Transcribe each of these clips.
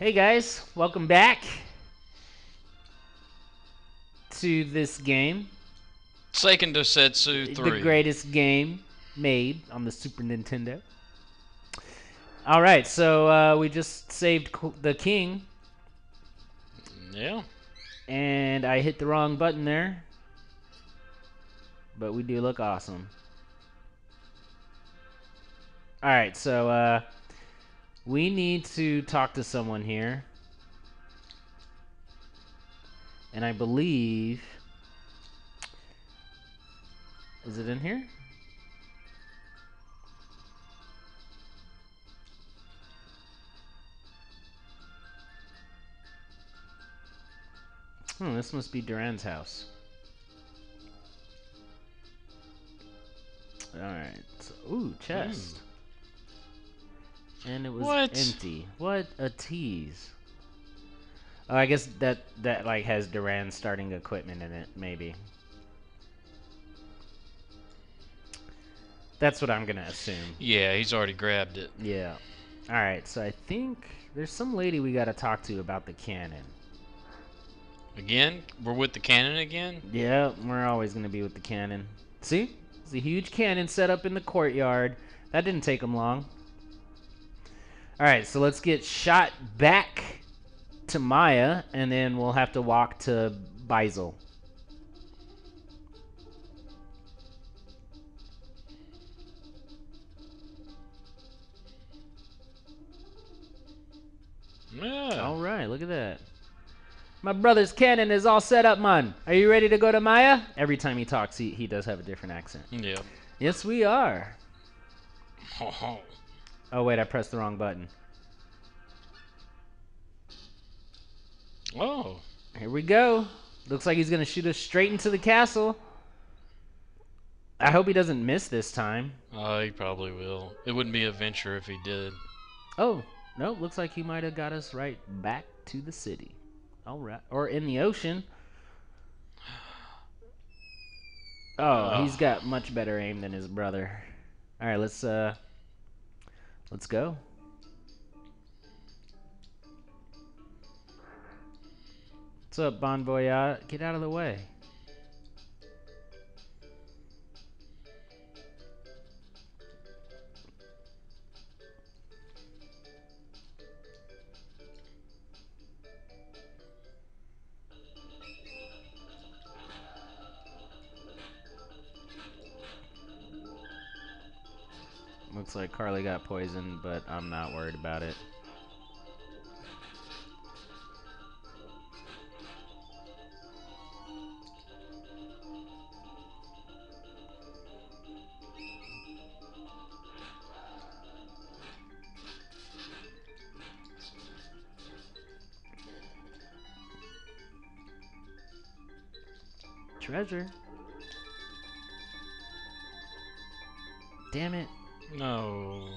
Hey guys, welcome back to this game. Seiken Densetsu 3. The greatest game made on the Super Nintendo. Alright, so we just saved the king. Yeah. And I hit the wrong button there. But we do look awesome. Alright, so we need to talk to someone here. And I believe... Is it in here? Hmm, this must be Duran's house. Alright. Ooh, chest. And it was empty. What a tease. Oh, I guess that like has Duran's starting equipment in it, maybe. That's what I'm gonna assume. Yeah, he's already grabbed it. Yeah. Alright, so I think there's some lady we gotta talk to about the cannon. Again? We're with the cannon again? Yeah, we're always gonna be with the cannon. See? It's a huge cannon set up in the courtyard. That didn't take them long. Alright, so let's get shot back to Maya, and then we'll have to walk to Beisel. Yeah. Alright, look at that. My brother's cannon is all set up, man. Are you ready to go to Maya? Every time he talks, he does have a different accent. Yeah. Yes, we are. Oh, wait, I pressed the wrong button. Oh. Here we go. Looks like he's going to shoot us straight into the castle. I hope he doesn't miss this time. He probably will. It wouldn't be a venture if he did. Oh, no, looks like he might have got us right back to the city. All right. Or in the ocean. Oh, he's got much better aim than his brother. All right, let's go. What's up, Bon Voyage? Get out of the way. Looks like Carly got poisoned, but I'm not worried about it. Treasure. Damn it. No.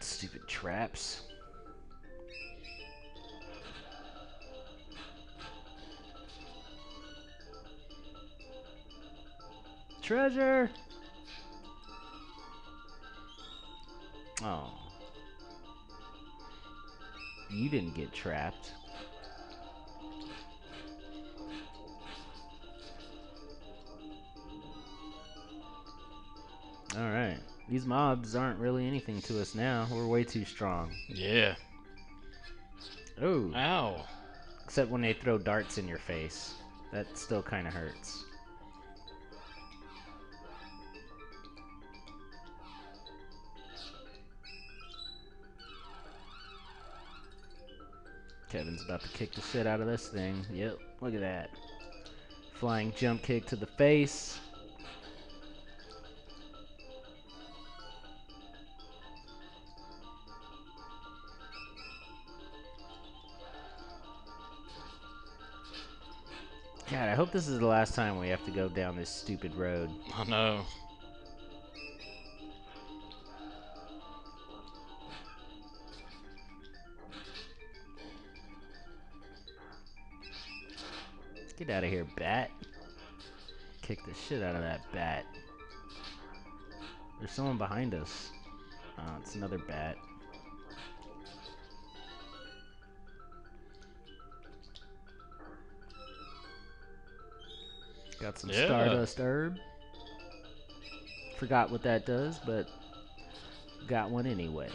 Stupid traps. Treasure. Oh. You didn't get trapped. Alright. These mobs aren't really anything to us now. We're way too strong. Yeah. Oh. Ow. Except when they throw darts in your face. That still kind of hurts. Kevin's about to kick the shit out of this thing. Yep. Look at that. Flying jump kick to the face. God, I hope this is the last time we have to go down this stupid road. I know. Get out of here, bat. Kick the shit out of that bat. There's someone behind us. Oh, it's another bat. Got some Stardust herb. Forgot what that does, but got one anyway.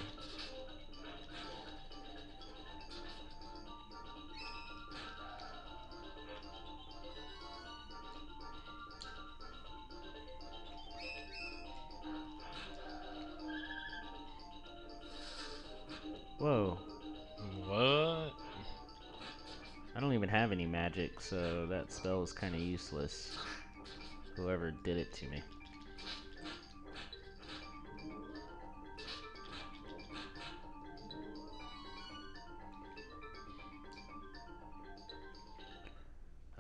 Whoa. What? I don't even have any magic, so that spell was kind of useless. Whoever did it to me.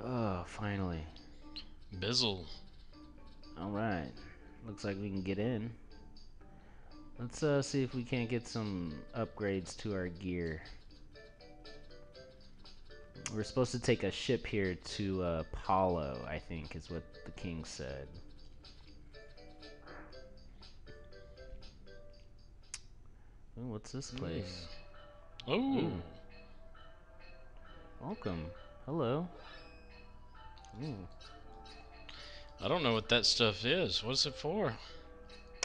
Oh, finally. Bizzle. Alright. Looks like we can get in. Let's see if we can't get some upgrades to our gear. We're supposed to take a ship here to Apollo, I think, is what the king said. Ooh, what's this place? Mm. Oh! Ooh. Welcome. Hello. Ooh. I don't know what that stuff is. What's it for?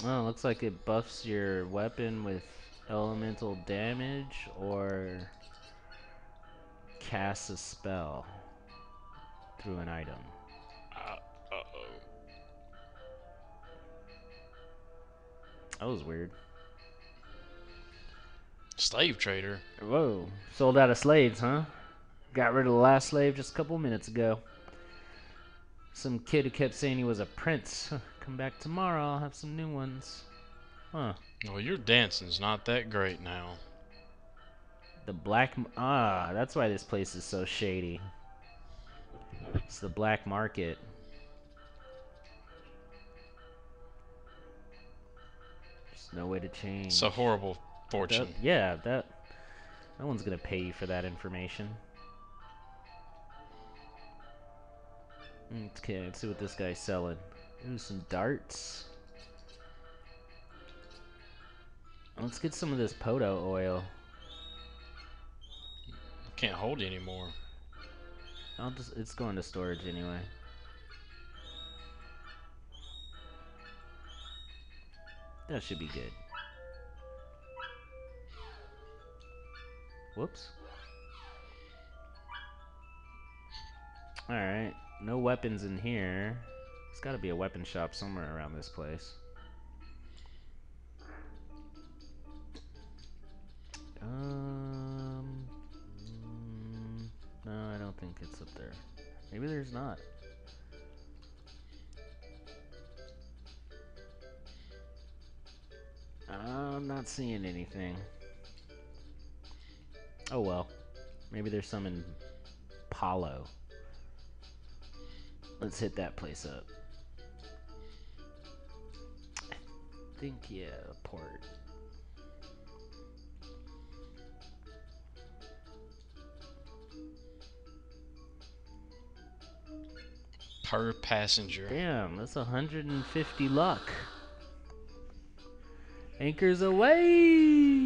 Oh, it looks like it buffs your weapon with elemental damage or casts a spell through an item. Uh-oh. That was weird. Slave trader. Whoa. Sold out of slaves, huh? Got rid of the last slave just a couple minutes ago. Some kid who kept saying he was a prince. Come back tomorrow, I'll have some new ones. Huh. Well, your dancing's not that great now. The black... Ah, that's why this place is so shady. It's the black market. There's no way to change. It's a horrible fortune. Yeah, no one's gonna pay you for that information. Okay, let's see what this guy's selling. Ooh, some darts. Let's get some of this Poto oil. I can't hold it anymore. It's going to storage anyway. That should be good. Whoops. Alright. No weapons in here. There's gotta be a weapon shop somewhere around this place. No, I don't think it's up there. Maybe there's not. I'm not seeing anything. Oh well. Maybe there's some in Paulo. Let's hit that place up. I think, yeah, port. Per passenger. Damn, that's 150 luck. Anchors away!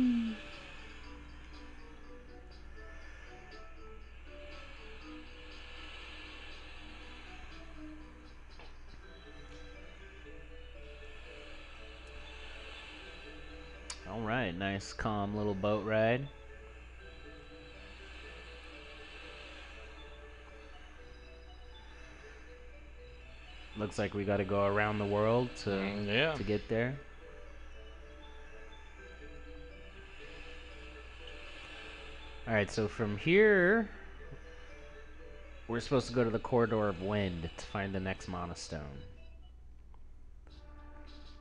Alright, nice calm little boat ride. Looks like we gotta go around the world to get there. Alright, so from here we're supposed to go to the Corridor of Wind to find the next monostone.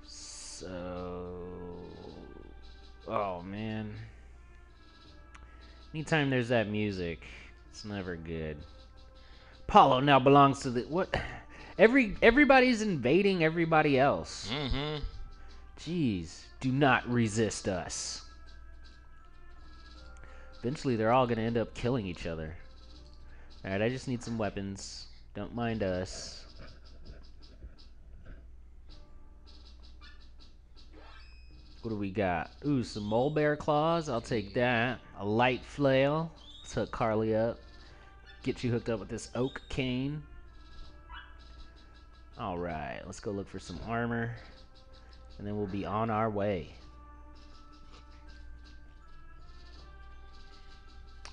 So... Oh, man. Anytime there's that music, it's never good. Paulo now belongs to the... What? Everybody's invading everybody else. Mm-hmm. Jeez. Do not resist us. Eventually, they're all going to end up killing each other. Alright, I just need some weapons. Don't mind us. What do we got? Ooh, some mole bear claws. I'll take that. A light flail. Let's hook Carly up. Get you hooked up with this oak cane. Alright, let's go look for some armor. And then we'll be on our way.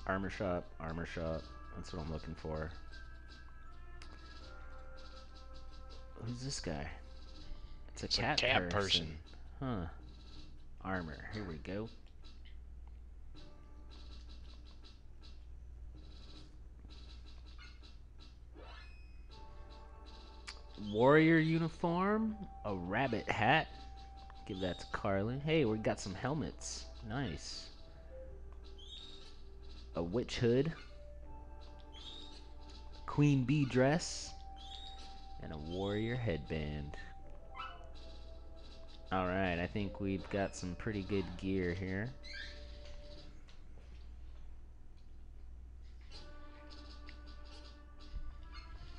Armor shop, armor shop. That's what I'm looking for. Who's this guy? It's a cat person. Huh. Armor. Here we go. Warrior uniform, a rabbit hat. Give that to Carly. Hey, we got some helmets. Nice. A witch hood. Queen bee dress. And a warrior headband. Alright, I think we've got some pretty good gear here.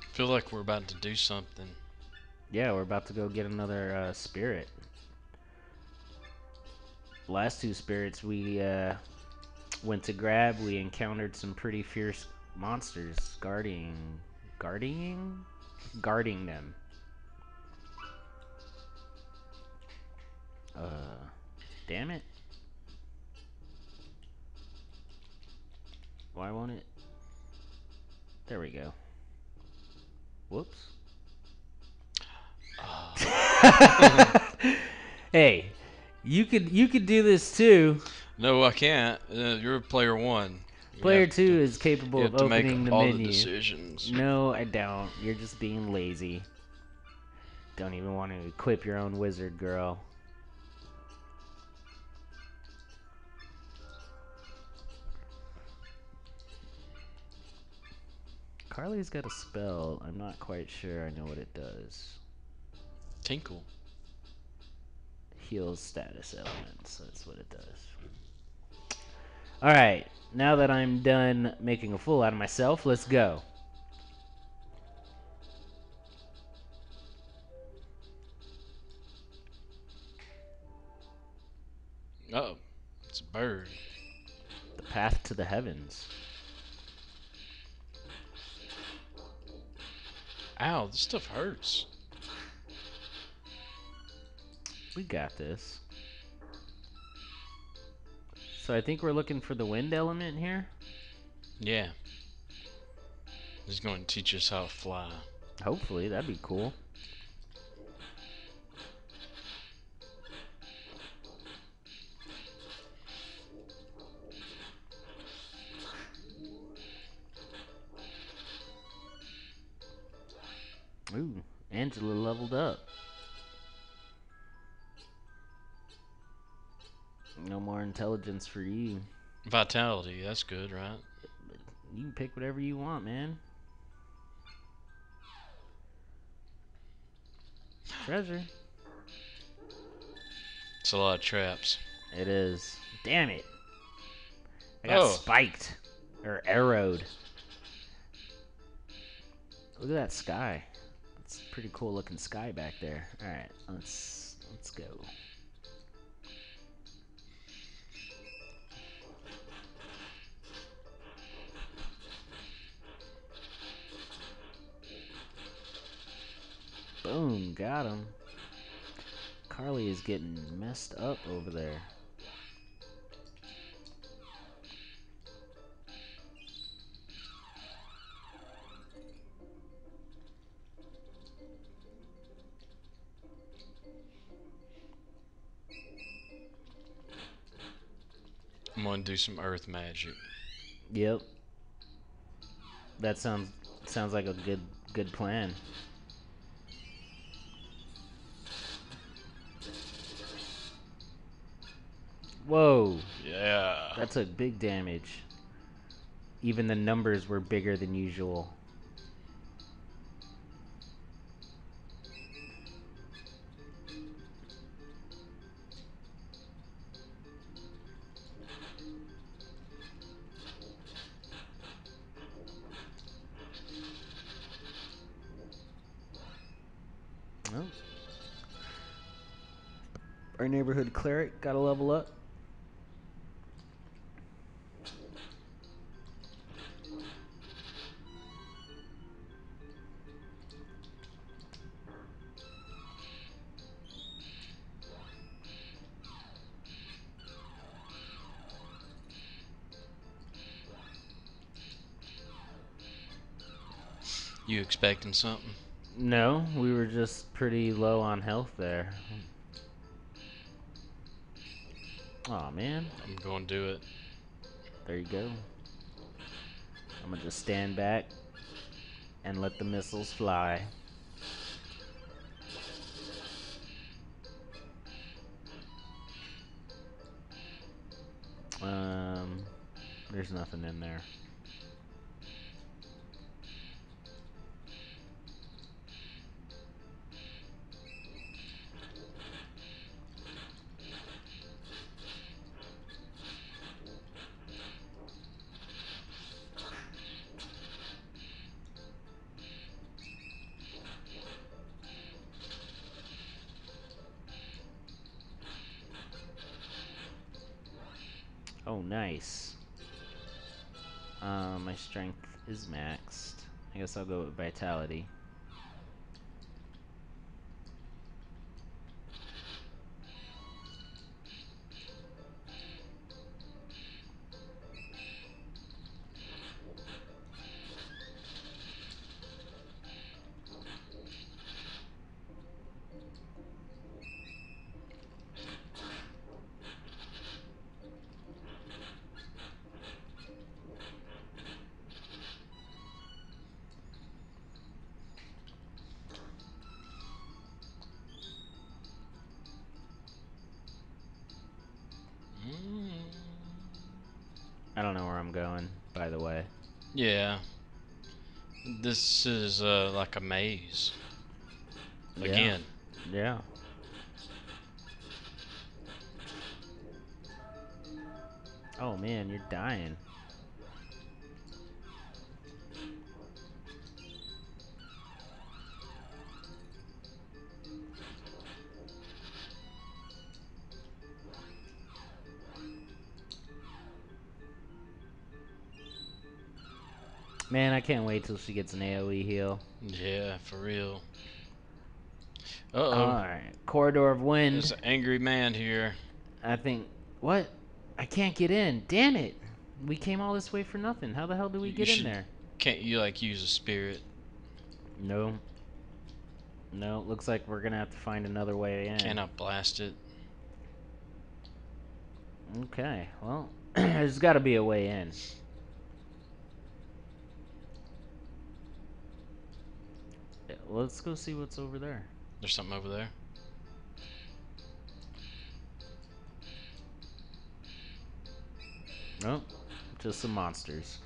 I feel like we're about to do something. Yeah, we're about to go get another spirit. Last two spirits we went to grab, we encountered some pretty fierce monsters guarding them. Damn it. Why won't it? There we go. Whoops. Hey, you could do this too. No, I can't. You're player one. Player two is capable of opening the menu. You have to make all the decisions. No, I don't. You're just being lazy. Don't even want to equip your own wizard, girl. Carly's got a spell. I'm not quite sure I know what it does. Tinkle. Heals status elements. That's what it does. Alright. Now that I'm done making a fool out of myself, let's go. Uh-oh. It's a bird. The path to the heavens. Ow, this stuff hurts. We got this. So I think we're looking for the wind element here? Yeah. He's going to teach us how to fly. Hopefully, that'd be cool. Ooh, Angela leveled up. No more intelligence for you. Vitality, that's good, right? You can pick whatever you want, man. Treasure. It's a lot of traps. It is. Damn it. I got spiked. Or arrowed. Look at that sky. It's a pretty cool looking sky back there. Alright, let's go. Boom, got him. Carly is getting messed up over there. I'm gonna do some earth magic. Yep. That sounds like a good plan. Whoa. Yeah. That took big damage. Even the numbers were bigger than usual. Our neighborhood cleric got to level up. You expecting something? No, we were just pretty low on health there. Aw, man. I'm going to do it. There you go. I'm going to just stand back and let the missiles fly. There's nothing in there. Oh, nice. My strength is maxed. I guess I'll go with vitality. I don't know where I'm going, by the way. Yeah. This is like a maze. Again. Yeah. Oh man, you're dying. Man, I can't wait till she gets an AoE heal. Yeah, for real. Uh-oh. Alright, Corridor of Wind. There's an angry man here. I think... What? I can't get in. Damn it! We came all this way for nothing. How the hell do we get in there? Can't you, like, use a spirit? No. No, looks like we're gonna have to find another way in. Can I blast it? Okay, well, there's gotta be a way in. Let's go see what's over there. There's something over there. Oh, just some monsters.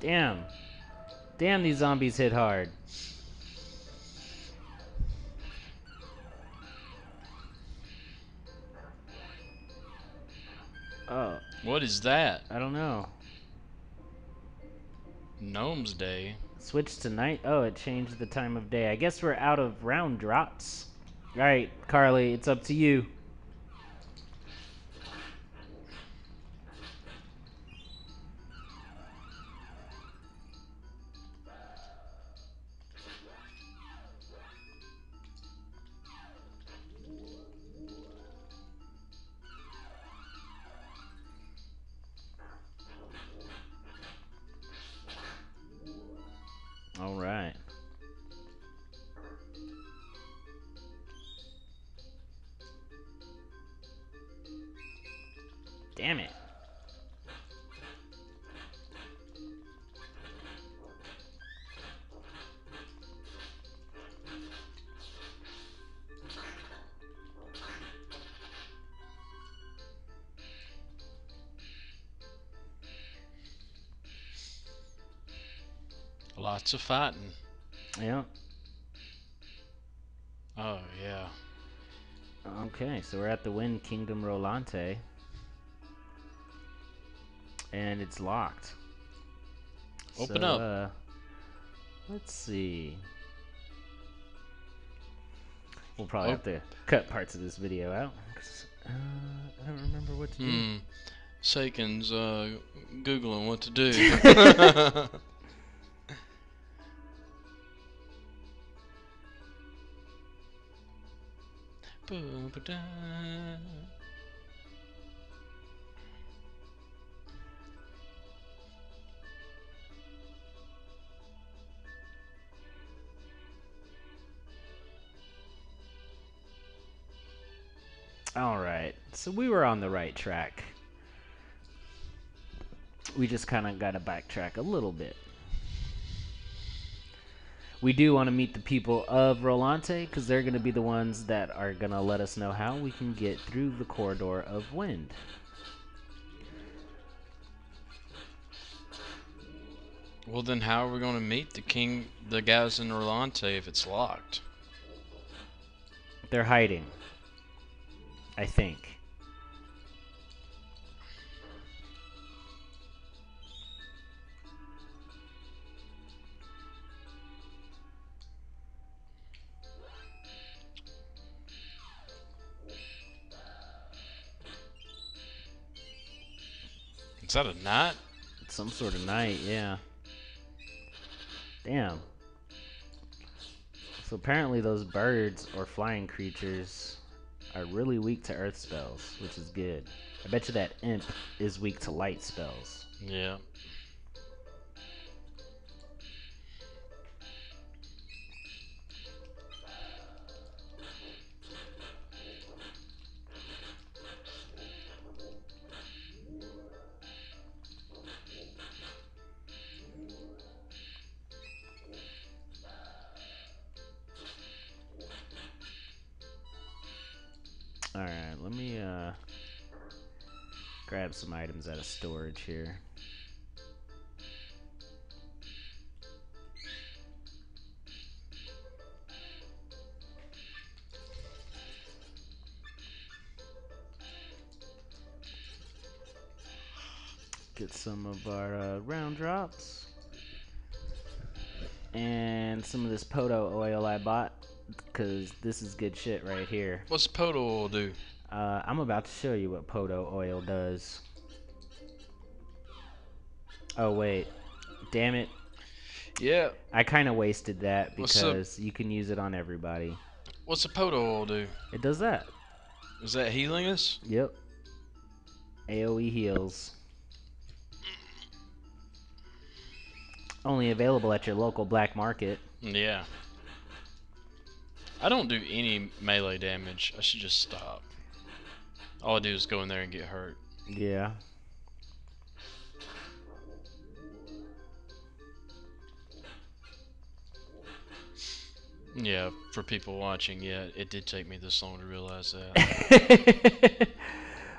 Damn. Damn, these zombies hit hard. Oh. What is that? I don't know. Gnome's Day. Switch to night? Oh, it changed the time of day. I guess we're out of round drops. Alright, Carly, it's up to you. Damn it. Lots of fighting. Yeah. Oh, yeah. Okay, so we're at the Wind Kingdom Rolante. And it's locked. Open up. Let's see. We'll probably have to cut parts of this video out. I don't remember what to do. Seiken's Googling what to do. All right, so we were on the right track. We just kind of got to backtrack a little bit. We do want to meet the people of Rolante because they're going to be the ones that are going to let us know how we can get through the corridor of wind. Well, then how are we going to meet the guys in Rolante if it's locked? They're hiding, I think. Is that a knot? It's some sort of knot, yeah. Damn. So apparently those birds or flying creatures are really weak to earth spells, which is good. I bet you that imp is weak to light spells. Yeah. Alright, let me grab some items out of storage here. Get some of our round drops. And some of this Poto oil I bought. Because this is good shit right here. What's Poto oil do? I'm about to show you what Poto oil does. Oh, wait. Damn it. Yeah. I kind of wasted that because you can use it on everybody. What's a Poto oil do? It does that. Is that healing us? Yep. AoE heals. Only available at your local black market. Yeah. I don't do any melee damage. I should just stop. All I do is go in there and get hurt. Yeah. Yeah, for people watching, yeah, it did take me this long to realize that.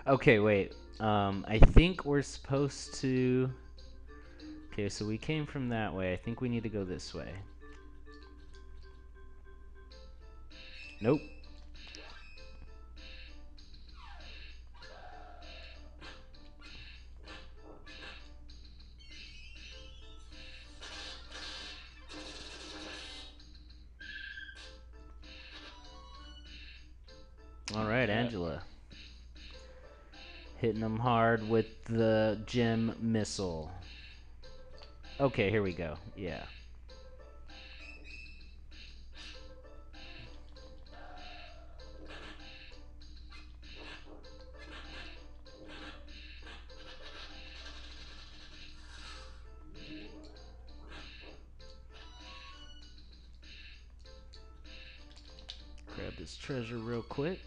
Okay, wait. I think we're supposed to... Okay, so we came from that way. I think we need to go this way. Nope. All right, Angela. Hitting them hard with the gem missile. Okay, here we go. Yeah. Treasure real quick.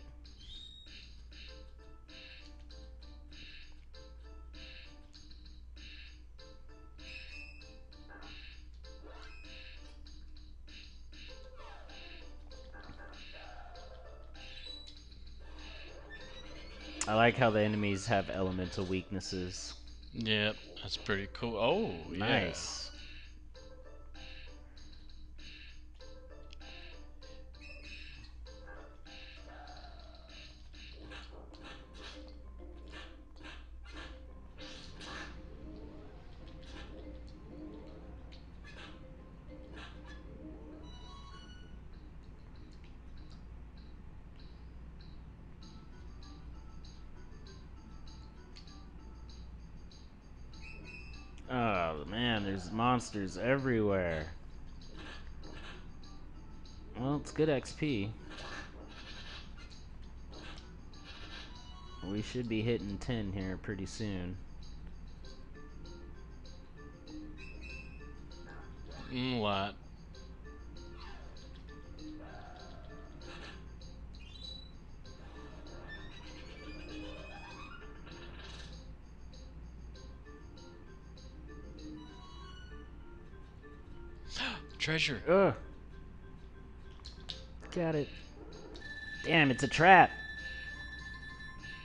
I like how the enemies have elemental weaknesses. Yep, that's pretty cool. Oh, nice. Oh man, there's monsters everywhere. Well, it's good XP. We should be hitting 10 here pretty soon. A lot. Treasure. Ugh. Got it. Damn, it's a trap.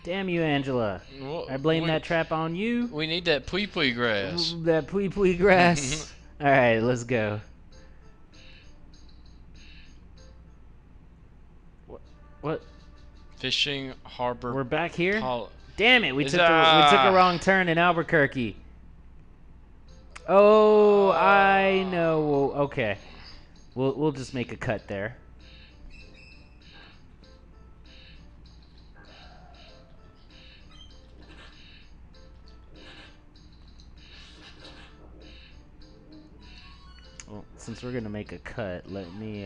Damn you, Angela. Well, I blame that trap on you. We need that pui-pui grass. That pui-pui grass. Alright, let's go. What? Fishing harbor. We're back here? Damn it, we took a wrong turn in Albuquerque. Oh, I know. Okay, we'll just make a cut there. Well, since we're gonna make a cut, let me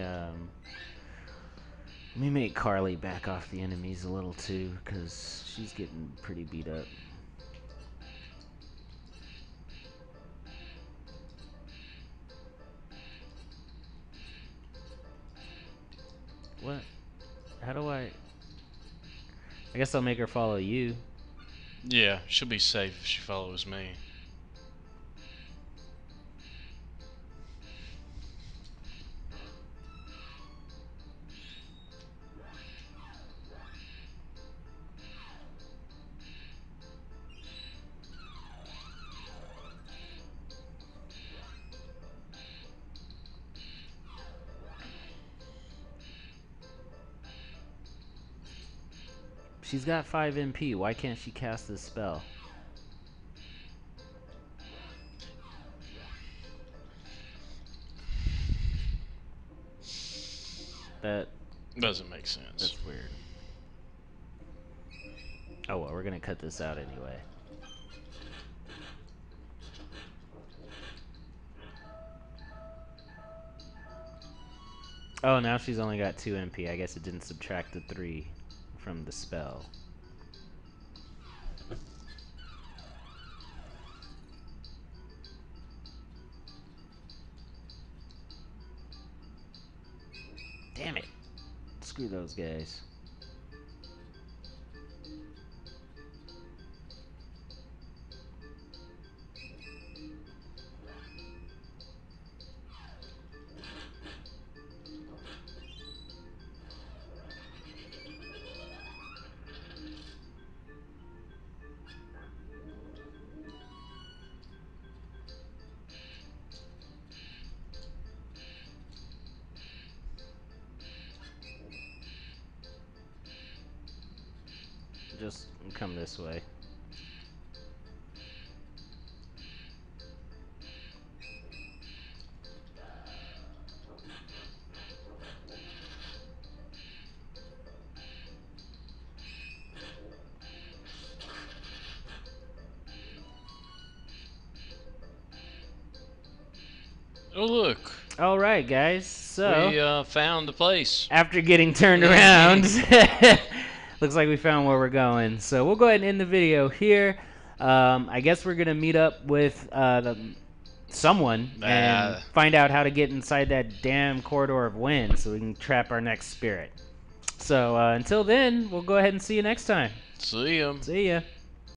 make Carly back off the enemies a little too, 'cause she's getting pretty beat up. What? How do I guess I'll make her follow you. Yeah, she'll be safe if she follows me. She's got 5 MP. Why can't she cast this spell? That doesn't make sense. That's weird. Oh well, we're gonna cut this out anyway. Oh, now she's only got 2 MP. I guess it didn't subtract the 3. From the spell. Damn it. Screw those guys. Just come this way. Oh, look. All right, guys. So we found the place. After getting turned around. Looks like we found where we're going, so we'll go ahead and end the video here. I guess we're gonna meet up with someone and find out how to get inside that damn corridor of wind so we can trap our next spirit. So until then, we'll go ahead and see you next time. See ya. See ya.